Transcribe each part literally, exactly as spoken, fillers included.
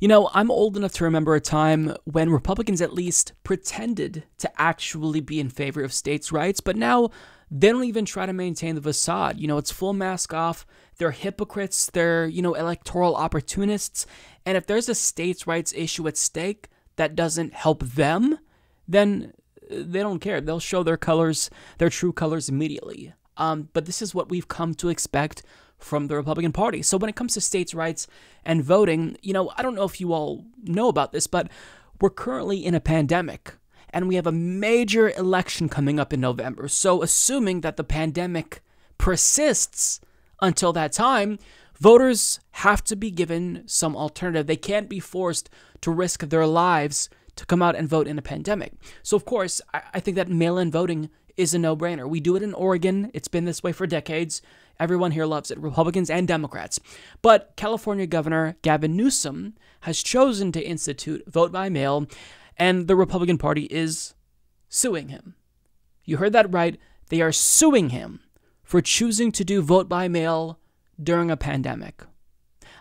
You know, I'm old enough to remember a time when Republicans at least pretended to actually be in favor of states' rights, but now they don't even try to maintain the facade. You know, it's full mask off. They're hypocrites. They're, you know, electoral opportunists. And if there's a states' rights issue at stake that doesn't help them, then they don't care. They'll show their colors, their true colors immediately. Um, but this is what we've come to expect from the Republican Party. So when it comes to states' rights and voting, you know, I don't know if you all know about this, but we're currently in a pandemic and we have a major election coming up in November. So assuming that the pandemic persists until that time, voters have to be given some alternative. They can't be forced to risk their lives to come out and vote in a pandemic. So of course, I, I think that mail-in voting is a no-brainer. We do it in Oregon. It's been this way for decades. Everyone here loves it, Republicans and Democrats. But California Governor Gavin Newsom has chosen to institute vote by mail, and the Republican Party is suing him. You heard that right. They are suing him for choosing to do vote by mail during a pandemic.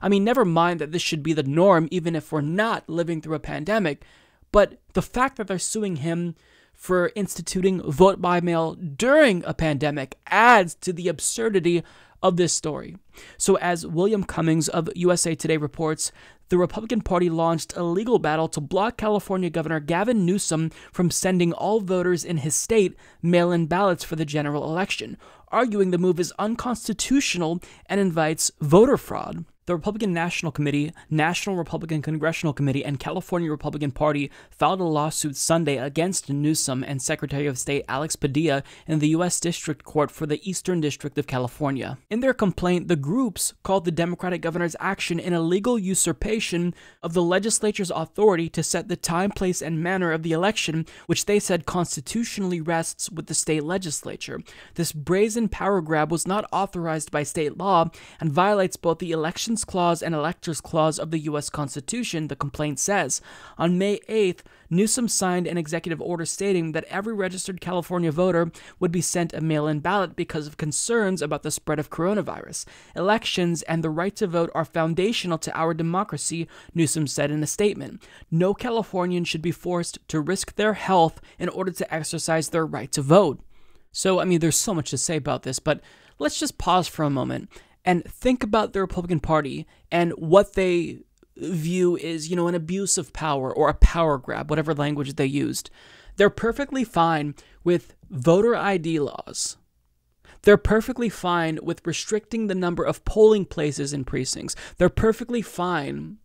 I mean, never mind that this should be the norm, even if we're not living through a pandemic, but the fact that they're suing him for instituting vote by mail during a pandemic adds to the absurdity of this story. So as William Cummings of U S A Today reports, the Republican Party launched a legal battle to block California Governor Gavin Newsom from sending all voters in his state mail-in ballots for the general election, arguing the move is unconstitutional and invites voter fraud. The Republican National Committee, National Republican Congressional Committee, and California Republican Party filed a lawsuit Sunday against Newsom and Secretary of State Alex Padilla in the U S District Court for the Eastern District of California. In their complaint, the groups called the Democratic governor's action an illegal usurpation of the legislature's authority to set the time, place, and manner of the election, which they said constitutionally rests with the state legislature. This brazen power grab was not authorized by state law and violates both the elections clause and electors clause of the U S Constitution, the complaint says. On May eighth, Newsom signed an executive order stating that every registered California voter would be sent a mail-in ballot because of concerns about the spread of coronavirus. Elections and the right to vote are foundational to our democracy, Newsom said in a statement. No Californian should be forced to risk their health in order to exercise their right to vote. So, I mean, there's so much to say about this, but let's just pause for a moment and think about the Republican Party and what they view is, you know, an abuse of power or a power grab, whatever language they used. They're perfectly fine with voter I D laws. They're perfectly fine with restricting the number of polling places in precincts. They're perfectly fine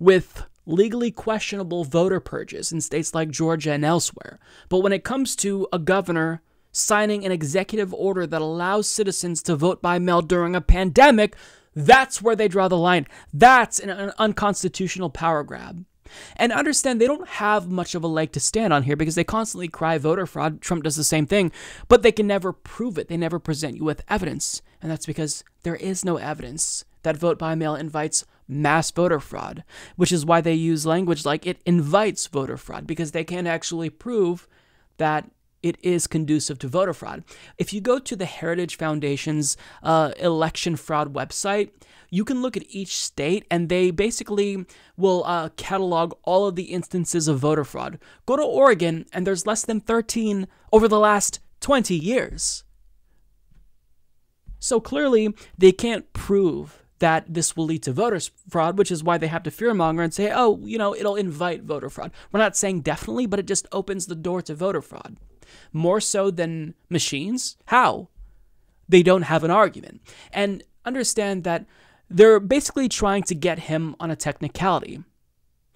with legally questionable voter purges in states like Georgia and elsewhere. But when it comes to a governor signing an executive order that allows citizens to vote by mail during a pandemic, that's where they draw the line. That's an unconstitutional power grab. And understand, they don't have much of a leg to stand on here because they constantly cry voter fraud. Trump does the same thing, but they can never prove it. They never present you with evidence. And that's because there is no evidence that vote by mail invites mass voter fraud, which is why they use language like it invites voter fraud, because they can't actually prove that it is conducive to voter fraud. If you go to the Heritage Foundation's uh, election fraud website, you can look at each state and they basically will uh, catalog all of the instances of voter fraud. Go to Oregon and there's less than thirteen over the last twenty years. So clearly they can't prove that this will lead to voter fraud, which is why they have to fearmonger and say, oh, you know, it'll invite voter fraud. We're not saying definitely, but it just opens the door to voter fraud. More so than machines? How? They don't have an argument. And understand that they're basically trying to get him on a technicality.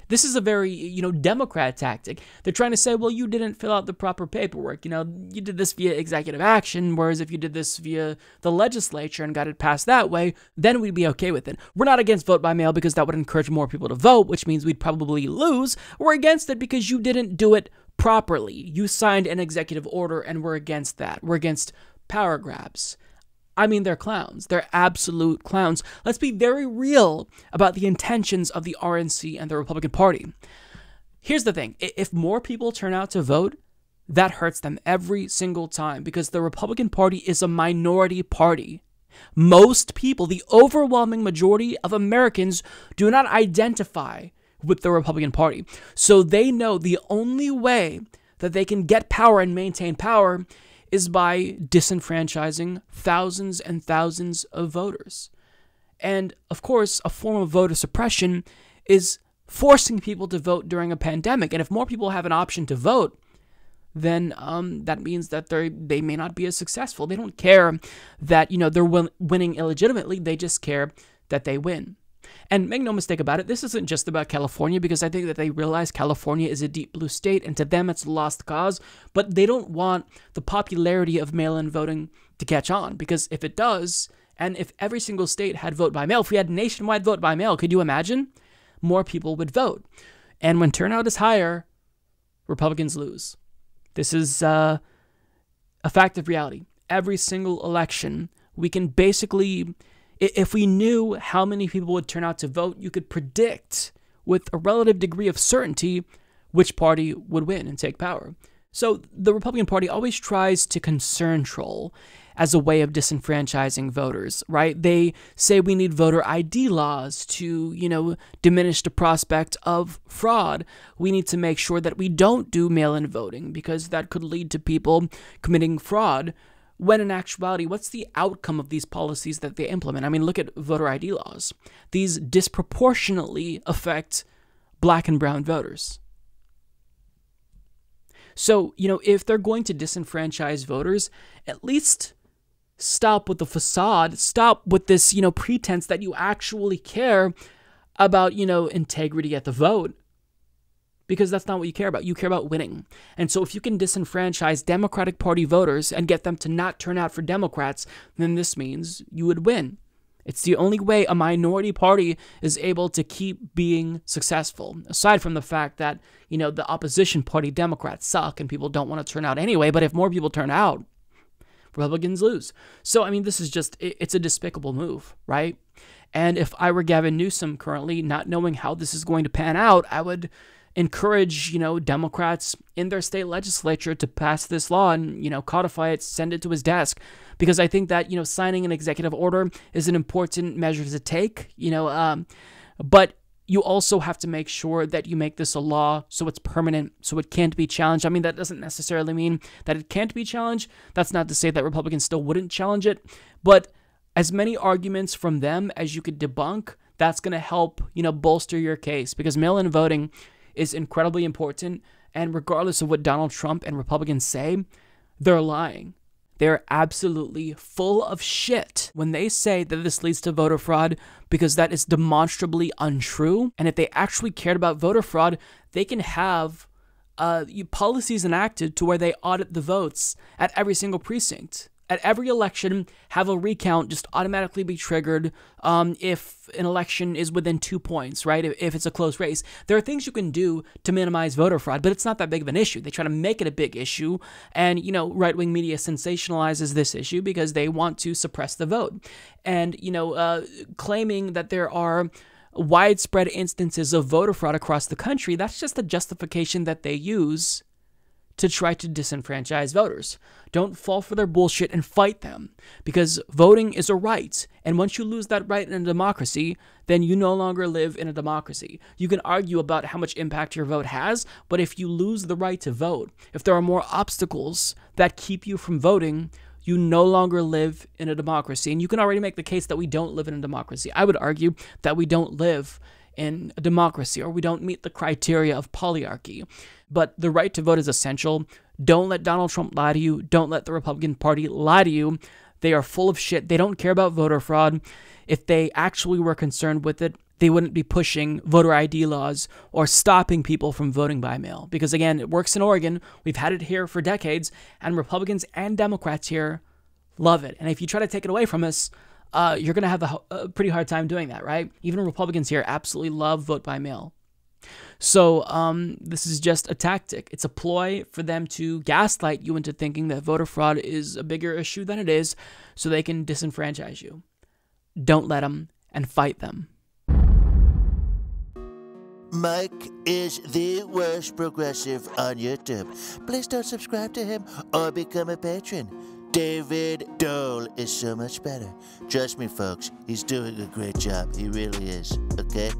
This is a very, you know, Democrat tactic. They're trying to say, well, you didn't fill out the proper paperwork. You know, you did this via executive action, whereas if you did this via the legislature and got it passed that way, then we'd be okay with it. We're not against vote by mail because that would encourage more people to vote, which means we'd probably lose. We're against it because you didn't do it properly. You signed an executive order and we're against that. We're against power grabs. I mean, they're clowns. They're absolute clowns. Let's be very real about the intentions of the R N C and the Republican Party. Here's the thing. If more people turn out to vote, that hurts them every single time because the Republican Party is a minority party. Most people, the overwhelming majority of Americans, do not identify with the Republican Party. So they know the only way that they can get power and maintain power is by disenfranchising thousands and thousands of voters. And, of course, a form of voter suppression is forcing people to vote during a pandemic. And if more people have an option to vote, then um, that means that they they may not be as successful. They don't care that, you know, they're win winning illegitimately. They just care that they win. And make no mistake about it, this isn't just about California, because I think that they realize California is a deep blue state, and to them it's a lost cause, but they don't want the popularity of mail-in voting to catch on, because if it does, and if every single state had vote by mail, if we had nationwide vote by mail, could you imagine? More people would vote. And when turnout is higher, Republicans lose. This is uh, a fact of reality. Every single election, we can basically... If we knew how many people would turn out to vote, you could predict with a relative degree of certainty which party would win and take power. So the Republican Party always tries to concern troll as a way of disenfranchising voters, right? They say we need voter I D laws to, you know, diminish the prospect of fraud. We need to make sure that we don't do mail-in voting because that could lead to people committing fraud. When in actuality, what's the outcome of these policies that they implement? I mean, look at voter I D laws. These disproportionately affect black and brown voters. So, you know, if they're going to disenfranchise voters, at least stop with the facade. Stop with this, you know, pretense that you actually care about, you know, integrity at the vote. Because that's not what you care about. You care about winning. And so if you can disenfranchise Democratic Party voters and get them to not turn out for Democrats, then this means you would win. It's the only way a minority party is able to keep being successful. Aside from the fact that, you know, the opposition party Democrats suck and people don't want to turn out anyway. But if more people turn out, Republicans lose. So, I mean, this is just, it's a despicable move, right? And if I were Gavin Newsom currently, not knowing how this is going to pan out, I would... encourage, you know, Democrats in their state legislature to pass this law and, you know, codify it, send it to his desk. Because I think that, you know, signing an executive order is an important measure to take, you know, um, but you also have to make sure that you make this a law so it's permanent, so it can't be challenged. I mean, that doesn't necessarily mean that it can't be challenged. That's not to say that Republicans still wouldn't challenge it, but as many arguments from them as you could debunk, that's going to help, you know, bolster your case, because mail-in voting is incredibly important, and regardless of what Donald Trump and Republicans say, they're lying. They're absolutely full of shit when they say that this leads to voter fraud, because that is demonstrably untrue. And if they actually cared about voter fraud, they can have uh, policies enacted to where they audit the votes at every single precinct. At every election, have a recount just automatically be triggered um, if an election is within two points, right? If, if it's a close race. There are things you can do to minimize voter fraud, but it's not that big of an issue. They try to make it a big issue, and, you know, right-wing media sensationalizes this issue because they want to suppress the vote. And, you know, uh, claiming that there are widespread instances of voter fraud across the country, that's just the justification that they use to try to disenfranchise voters. Don't fall for their bullshit and fight them, because voting is a right, and once you lose that right in a democracy, then you no longer live in a democracy. You can argue about how much impact your vote has, but if you lose the right to vote, if there are more obstacles that keep you from voting, you no longer live in a democracy. And you can already make the case that we don't live in a democracy. I would argue that we don't live in a democracy, or we don't meet the criteria of polyarchy. But the right to vote is essential. Don't let Donald Trump lie to you. Don't let the Republican Party lie to you. They are full of shit. They don't care about voter fraud. If they actually were concerned with it, they wouldn't be pushing voter I D laws or stopping people from voting by mail. Because again, it works in Oregon. We've had it here for decades, and Republicans and Democrats here love it. And if you try to take it away from us, Uh, you're going to have a, a pretty hard time doing that, right? Even Republicans here absolutely love vote by mail. So um, this is just a tactic. It's a ploy for them to gaslight you into thinking that voter fraud is a bigger issue than it is, so they can disenfranchise you. Don't let them, and fight them. Mike is the worst progressive on YouTube. Please don't subscribe to him or become a patron. David Dole is so much better. Trust me, folks, he's doing a great job. He really is, okay?